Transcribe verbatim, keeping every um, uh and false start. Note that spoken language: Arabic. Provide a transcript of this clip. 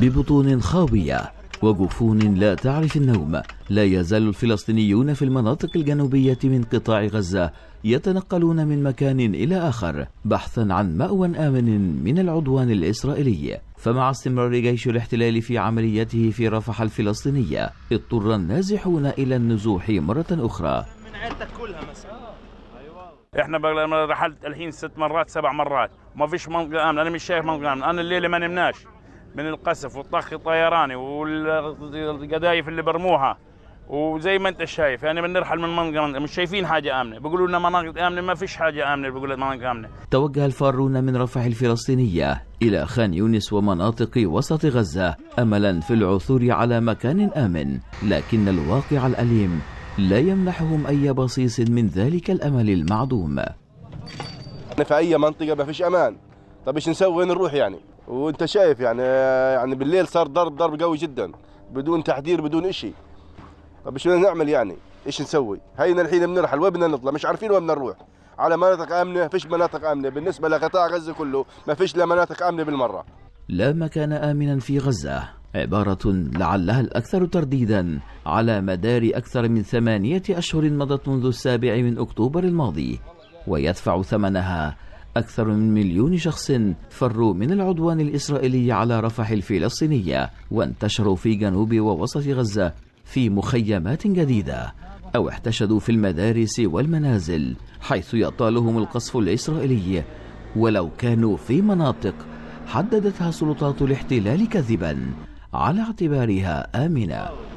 ببطون خاوية وجفون لا تعرف النوم، لا يزال الفلسطينيون في المناطق الجنوبية من قطاع غزة يتنقلون من مكان إلى آخر بحثا عن مأوى آمن من العدوان الإسرائيلي. فمع استمرار جيش الاحتلال في عملياته في رفح الفلسطينية، اضطر النازحون إلى النزوح مرة أخرى. احنا بقى رحلت الحين ست مرات سبع مرات، ما فيش منطقة آمنة، أنا مش شايف منطقة آمنة، أنا الليلة ما نمناش من القصف والطخ الطيراني والقذايف اللي برموها، وزي ما انت شايف يعني بنرحل من منطقه مش شايفين حاجه امنه، بيقولوا لنا مناطق امنه، ما فيش حاجه امنه، بيقولوا لنا مناطق امنه. توجه الفارون من رفح الفلسطينيه الى خان يونس ومناطق وسط غزه املا في العثور على مكان امن، لكن الواقع الاليم لا يمنحهم اي بصيص من ذلك الامل المعدوم. في اي منطقه ما فيش امان، طب ايش نسوي؟ وين نروح يعني؟ وانت شايف يعني يعني بالليل صار ضرب ضرب قوي جدا بدون تحذير بدون شيء. طب شو بدنا نعمل يعني؟ ايش نسوي؟ هينا الحين بنرحل، وين بدنا نطلع؟ مش عارفين وين بدنا نروح. على مناطق امنه، فيش مناطق امنه، بالنسبه لقطاع غزه كله ما فيش لا مناطق امنه بالمره. لا مكان امنا في غزه، عباره لعلها الاكثر ترديدا على مدار اكثر من ثمانيه اشهر مضت منذ السابع من اكتوبر الماضي، ويدفع ثمنها أكثر من مليون شخص فروا من العدوان الإسرائيلي على رفح الفلسطينية وانتشروا في جنوب ووسط غزة في مخيمات جديدة، أو احتشدوا في المدارس والمنازل حيث يطالهم القصف الإسرائيلي ولو كانوا في مناطق حددتها سلطات الاحتلال كذبا على اعتبارها آمنة.